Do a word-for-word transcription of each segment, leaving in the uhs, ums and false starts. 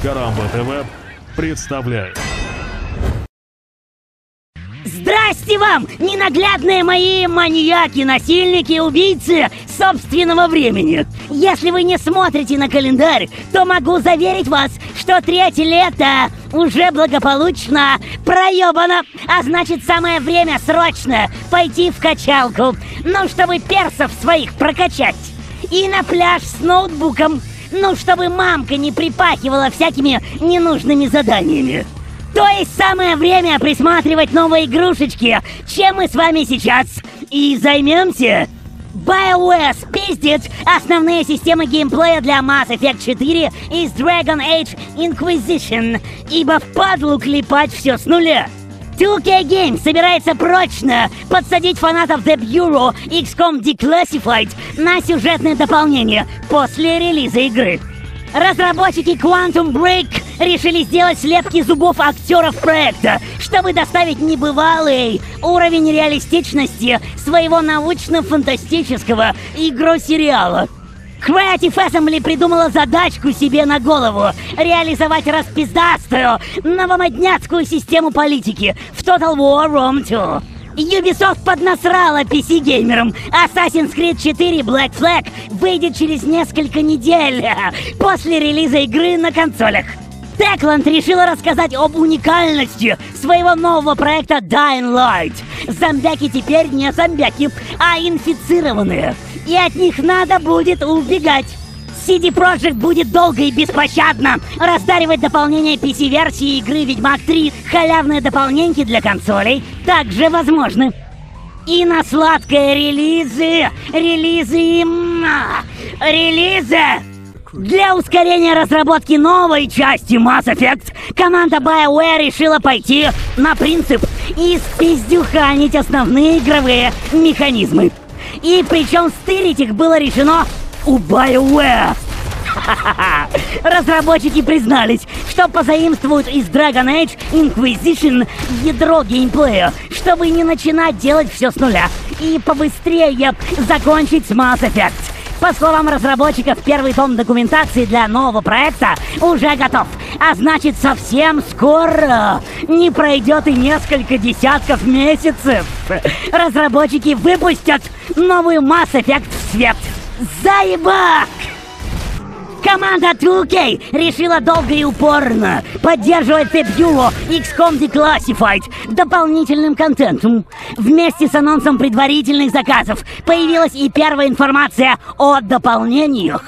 Карамба ТВ представляет. Здрасте вам, ненаглядные мои маньяки, насильники и убийцы собственного времени. Если вы не смотрите на календарь, то могу заверить вас, что третье лето уже благополучно проебано. А значит, самое время срочно пойти в качалку, ну, чтобы персов своих прокачать. И на пляж с ноутбуком, ну, чтобы мамка не припахивала всякими ненужными заданиями. То есть самое время присматривать новые игрушечки, чем мы с вами сейчас и займемся. BioWare спиздит основные системы геймплея для Mass Effect четыре из Dragon Age Inquisition, ибо впадлу клепать все с нуля. ту кей Games собирается прочно подсадить фанатов The Bureau: икс ком Declassified на сюжетное дополнение после релиза игры. Разработчики Quantum Break решили сделать слепки зубов актеров проекта, чтобы доставить небывалый уровень реалистичности своего научно-фантастического игросериала. Creative Assembly придумала задачку себе на голову — реализовать распиздастую новомодняцкую систему политики в Total War Ром ту. Ubisoft поднасрала пи си-геймерам. Ассасинс Крид четыре Black Flag выйдет через несколько недель после релиза игры на консолях. Techland решила рассказать об уникальности своего нового проекта Dying Light. Зомбяки теперь не зомбяки, а инфицированные. И от них надо будет убегать. си ди Projekt будет долго и беспощадно раздаривать дополнение пи си-версии игры Ведьмак три. Халявные дополненьки для консолей также возможны. И на сладкое релизы... Релизы... Релизы... Для ускорения разработки новой части Mass Effect команда BioWare решила пойти на принцип и спиздюханить основные игровые механизмы. И причем стырить их было решено у BioWare. Ха-ха-ха. Разработчики признались, что позаимствуют из Dragon Age Inquisition ядро геймплея, чтобы не начинать делать все с нуля и побыстрее закончить с Mass Effect. По словам разработчиков, первый том документации для нового проекта уже готов, а значит, совсем скоро не пройдет и несколько десятков месяцев. Разработчики выпустят новую Mass Effect в свет. Заебак! Команда ту кей решила долго и упорно поддерживать The Bureau икс ком Declassified дополнительным контентом. Вместе с анонсом предварительных заказов появилась и первая информация о дополнениях.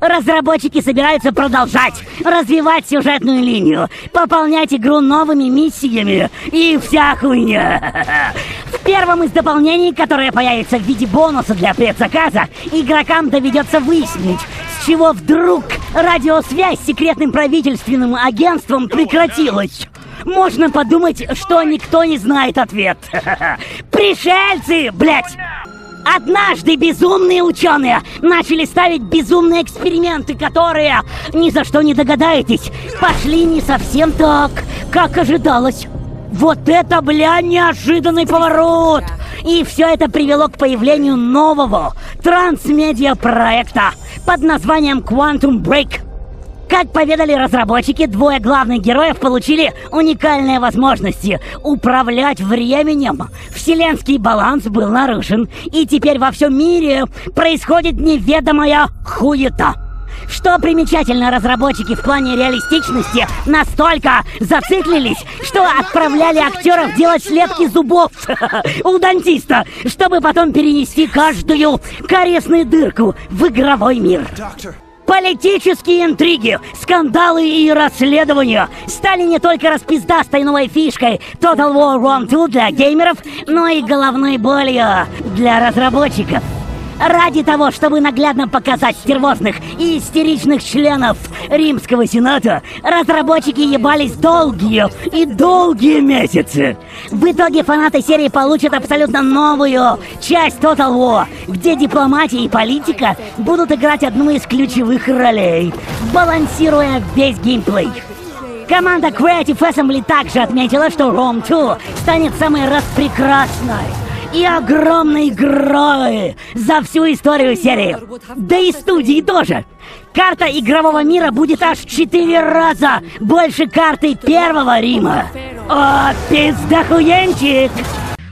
Разработчики собираются продолжать развивать сюжетную линию, пополнять игру новыми миссиями и вся хуйня. В первом из дополнений, которое появится в виде бонуса для предзаказа, игрокам доведется выяснить, с чего вдруг радиосвязь с секретным правительственным агентством прекратилась. Можно подумать, что никто не знает ответ. Пришельцы, блять! Однажды безумные ученые начали ставить безумные эксперименты, которые, ни за что не догадаетесь, пошли не совсем так, как ожидалось. Вот это, бля, неожиданный поворот! И все это привело к появлению нового трансмедиа-проекта под названием Quantum Break. Как поведали разработчики, двое главных героев получили уникальные возможности управлять временем. Вселенский баланс был нарушен, и теперь во всем мире происходит неведомая хуета. Что примечательно, разработчики в плане реалистичности настолько зациклились, что отправляли актеров делать слепки зубов у дантиста, чтобы потом перенести каждую кариесную дырку в игровой мир. Политические интриги, скандалы и расследования стали не только распиздастой новой фишкой Total War Ром ту для геймеров, но и головной болью для разработчиков. Ради того, чтобы наглядно показать стервозных и истеричных членов Римского Сената, разработчики ебались долгие и долгие месяцы. В итоге фанаты серии получат абсолютно новую часть Total War, где дипломатия и политика будут играть одну из ключевых ролей, балансируя весь геймплей. Команда Creative Assembly также отметила, что Ром два станет самой распрекрасной и огромной игрой за всю историю серии. Да и студии тоже. Карта игрового мира будет аж в четыре раза больше карты Первого Рима. О, пиздахуенчик!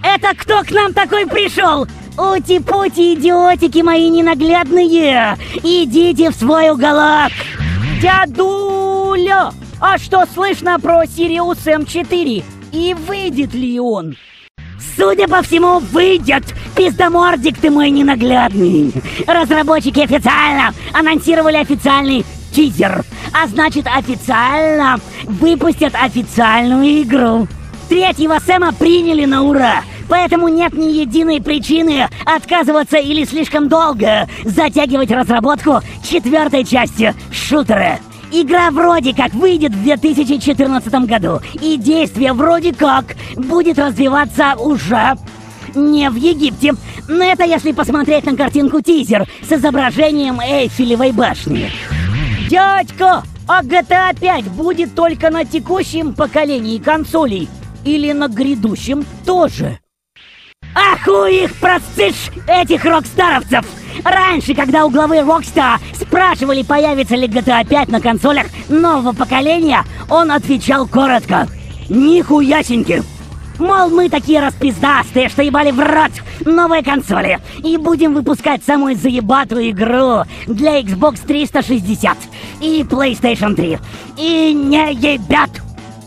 Это кто к нам такой пришел? Ути-пути, идиотики мои ненаглядные! Идите в свой уголок! Дядуля! А что слышно про Serious Sam четыре? И выйдет ли он? Судя по всему, выйдет! Пиздомордик ты мой ненаглядный! Разработчики официально анонсировали официальный тизер, а значит официально выпустят официальную игру. Третьего Сэма приняли на ура, поэтому нет ни единой причины отказываться или слишком долго затягивать разработку четвертой части шутера. Игра вроде как выйдет в две тысячи четырнадцатом году, и действие вроде как будет развиваться уже не в Египте. Но это если посмотреть на картинку тизер с изображением Эйфелевой башни. Дядька, а джи ти эй пять будет только на текущем поколении консолей? Или на грядущем тоже? Аху их простышь, этих рокстаровцев! Раньше, когда у главы Rockstar спрашивали, появится ли джи ти эй пять на консолях нового поколения, он отвечал коротко: нихуясеньки! Мол, мы такие распиздастые, что ебали в рот новые консоли, и будем выпускать самую заебатую игру для Xbox триста шестьдесят и PlayStation три. И не ебят!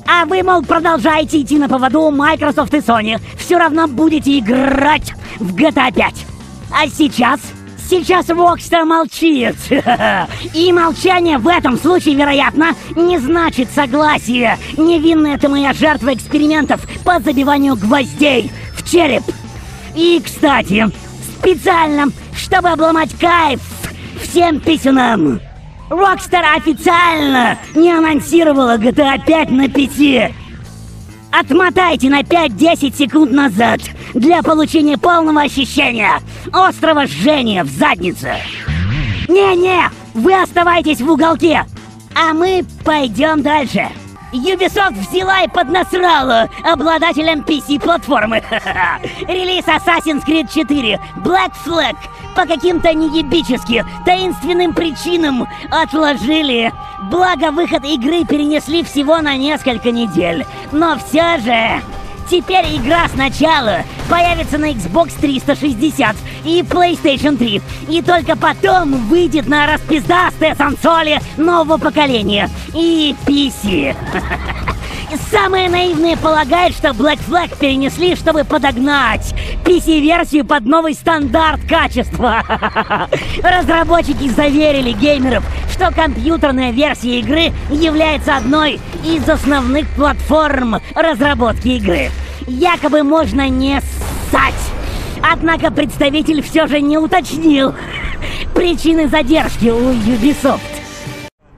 А вы, мол, продолжаете идти на поводу Microsoft и Sony, все равно будете играть в джи ти эй пять. А сейчас... Сейчас Rockstar молчит. И молчание в этом случае, вероятно, не значит согласия. Невинная ты моя жертва экспериментов по забиванию гвоздей в череп. И, кстати, специально, чтобы обломать кайф всем писюнам, Rockstar официально не анонсировала джи ти эй пять на пи си. Отмотайте на пять-десять секунд назад для получения полного ощущения острого жжения в заднице. Не-не, вы оставайтесь в уголке, а мы пойдем дальше. Ubisoft взяла и поднасрала обладателям пи си-платформы. Релиз Assassin's Creed четыре Black Flag по каким-то неебически таинственным причинам отложили. Благо, выход игры перенесли всего на несколько недель. Но все же... Теперь игра сначала появится на Xbox триста шестьдесят и PlayStation три, и только потом выйдет на распиздастые консоли нового поколения и пи си. Самые наивные полагают, что Black Flag перенесли, чтобы подогнать пи си-версию под новый стандарт качества. Разработчики заверили геймеров, что компьютерная версия игры является одной из основных платформ разработки игры. Якобы можно не ссать. Однако представитель все же не уточнил причины задержки у Ubisoft.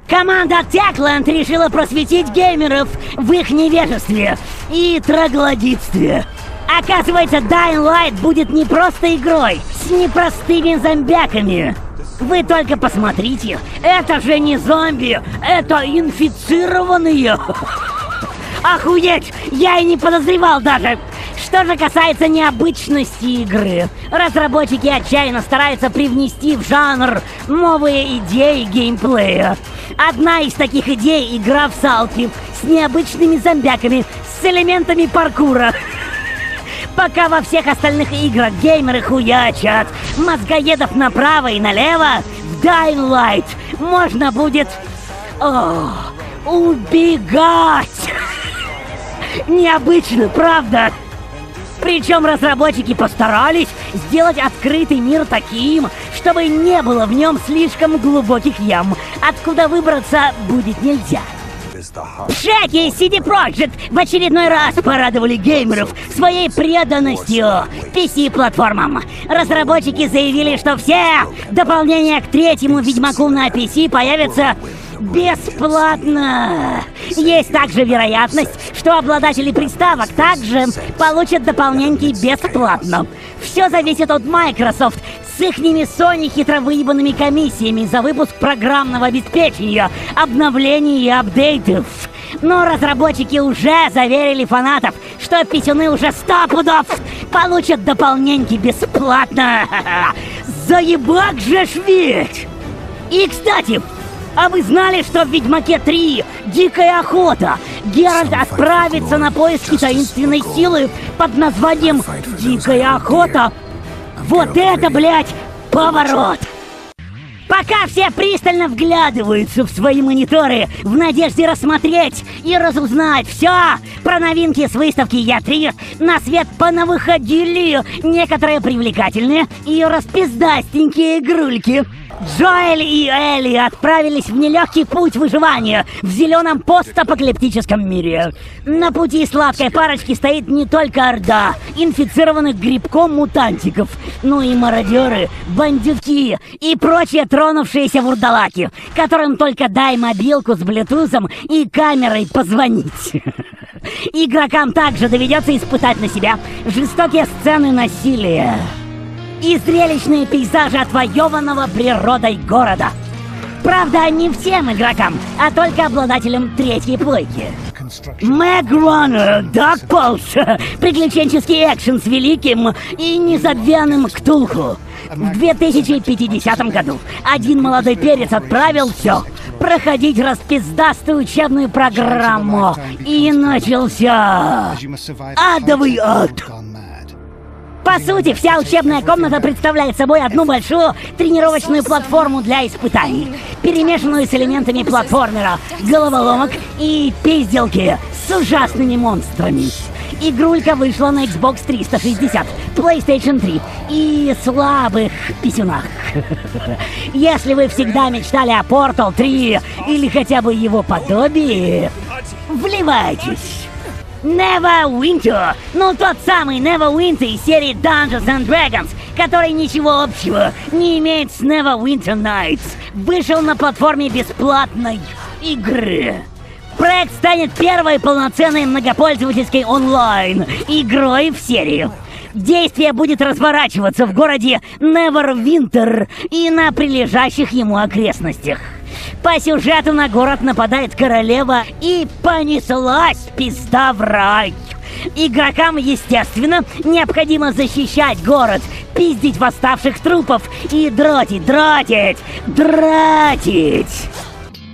Команда Techland решила просветить геймеров в их невежестве и троглодитстве. Оказывается, Dying Light будет не просто игрой с непростыми зомбяками. Вы только посмотрите, это же не зомби, это инфицированные. Охуеть, я и не подозревал даже. Что же касается необычности игры, разработчики отчаянно стараются привнести в жанр новые идеи геймплея. Одна из таких идей — игра в салки с необычными зомбяками, с элементами паркура. Пока во всех остальных играх геймеры хуячат мозгоедов направо и налево, в Dying Light можно будет... О, убегать! Необычно, правда? Причем разработчики постарались сделать открытый мир таким, чтобы не было в нем слишком глубоких ям, откуда выбраться будет нельзя. Шеки и си ди Projekt в очередной раз порадовали геймеров своей преданностью пи си-платформам. Разработчики заявили, что все дополнения к третьему Ведьмаку на пи си появятся бесплатно. Есть также вероятность, что обладатели приставок также получат дополненьки бесплатно. Все зависит от Microsoft с ихними Sony хитро выебанными комиссиями за выпуск программного обеспечения, обновлений и апдейтов. Но разработчики уже заверили фанатов, что писюны уже сто пудов получат дополненьки бесплатно. Заебак же швить! И, кстати, а вы знали, что в «Ведьмаке три» «Дикая охота» Геральт отправится на поиски таинственной силы под названием «Дикая охота»? Вот это, блядь, поворот! Пока все пристально вглядываются в свои мониторы в надежде рассмотреть и разузнать все про новинки с выставки Я три, на свет понавыходили некоторые привлекательные и распиздастенькие игрульки. Джоэль и Элли отправились в нелегкий путь выживания в зеленом постапокалиптическом мире. На пути сладкой парочки стоит не только орда инфицированных грибком мутантиков, но и мародеры, бандюки и прочие тронувшиеся вурдалаки, которым только дай мобилку с блютузом и камерой позвонить. Игрокам также доведется испытать на себя жестокие сцены насилия и зрелищные пейзажи отвоеванного природой города. Правда, не всем игрокам, а только обладателям третьей плойки. Magrunner: Dark Pulse — приключенческий экшен с великим и незабвенным Ктулху. В две тысячи пятидесятом году один молодой перец отправил все проходить распиздастую учебную программу, и начался адовый ад. По сути, вся учебная комната представляет собой одну большую тренировочную платформу для испытаний, перемешанную с элементами платформера, головоломок и пизделки с ужасными монстрами. Игрулька вышла на Xbox триста шестьдесят, PlayStation три и слабых писюнах. Если вы всегда мечтали о Portal три или хотя бы его подобии, вливайтесь. Neverwinter, ну тот самый Neverwinter из серии Dungeons and Dragons, который ничего общего не имеет с Neverwinter Nights, вышел на платформе бесплатной игры. Проект станет первой полноценной многопользовательской онлайн-игрой в серии. Действие будет разворачиваться в городе Neverwinter и на прилежащих ему окрестностях. По сюжету на город нападает королева, и понеслась пизда в рай. Игрокам, естественно, необходимо защищать город, пиздить восставших трупов и дротить, дротить, дротить.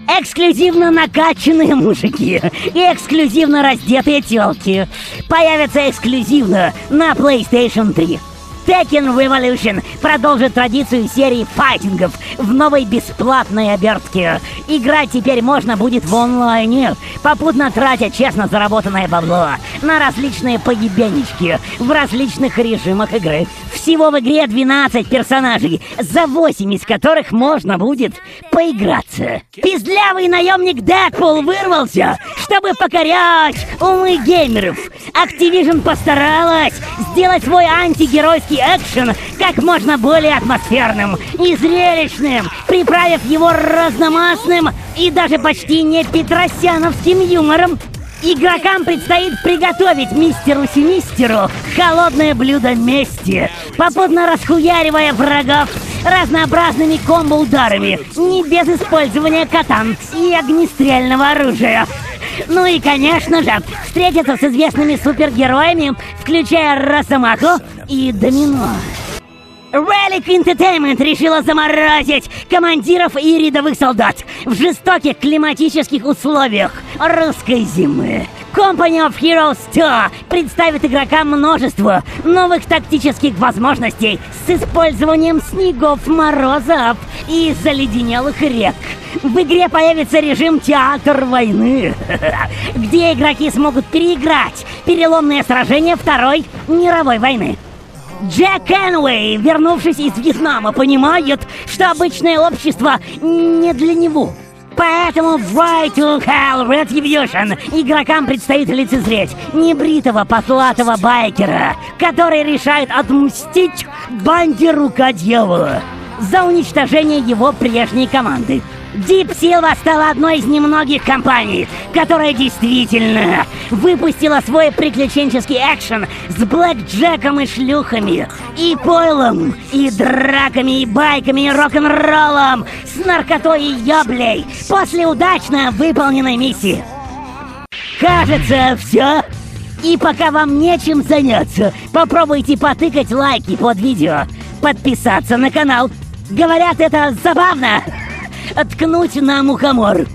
Эксклюзивно накачанные мужики и эксклюзивно раздетые телки появятся эксклюзивно на PlayStation три. Tekken Revolution продолжит традицию серии файтингов в новой бесплатной обертке. Играть теперь можно будет в онлайне, попутно тратя честно заработанное бабло на различные поебенечки в различных режимах игры. Всего в игре двенадцать персонажей, за восемь из которых можно будет поиграться. Пиздлявый наемник Deadpool вырвался, чтобы покорять умы геймеров. Activision постаралась сделать свой антигеройский экшен как можно более атмосферным и зрелищным, приправив его разномастным и даже почти не петросяновским юмором. Игрокам предстоит приготовить мистеру Синистеру холодное блюдо мести, попутно расхуяривая врагов разнообразными комбо-ударами, не без использования катан и огнестрельного оружия. Ну и, конечно же, встретятся с известными супергероями, включая Росомаху и Домино. Relic Entertainment решила заморозить командиров и рядовых солдат в жестоких климатических условиях русской зимы. Company of Heroes два представит игрокам множество новых тактических возможностей с использованием снегов, морозов и заледенелых рек. В игре появится режим «Театр войны», где игроки смогут переиграть переломные сражения Второй мировой войны. Джек Энуэй, вернувшись из Вьетнама, понимает, что обычное общество не для него. Поэтому в Right to Hell Retribution игрокам предстоит лицезреть небритого потлатого байкера, который решает отмстить банде «Рука дьявола» за уничтожение его прежней команды. Deep Silva стала одной из немногих компаний, которая действительно выпустила свой приключенческий экшен с блэкджеком и шлюхами, и пойлом, и драками, и байками, и рок-н-роллом, с наркотой и ёблей, после удачно выполненной миссии. Кажется, все. И пока вам нечем заняться, попробуйте потыкать лайки под видео, подписаться на канал. Говорят, это забавно. ткнуть на мухомор.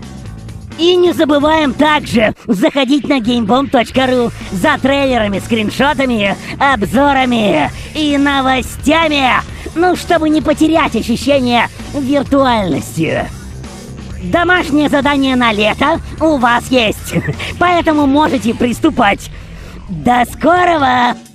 И не забываем также заходить на геймбом точка ру за трейлерами, скриншотами, обзорами и новостями, ну, чтобы не потерять ощущение виртуальности. Домашнее задание на лето у вас есть, поэтому можете приступать. До скорого!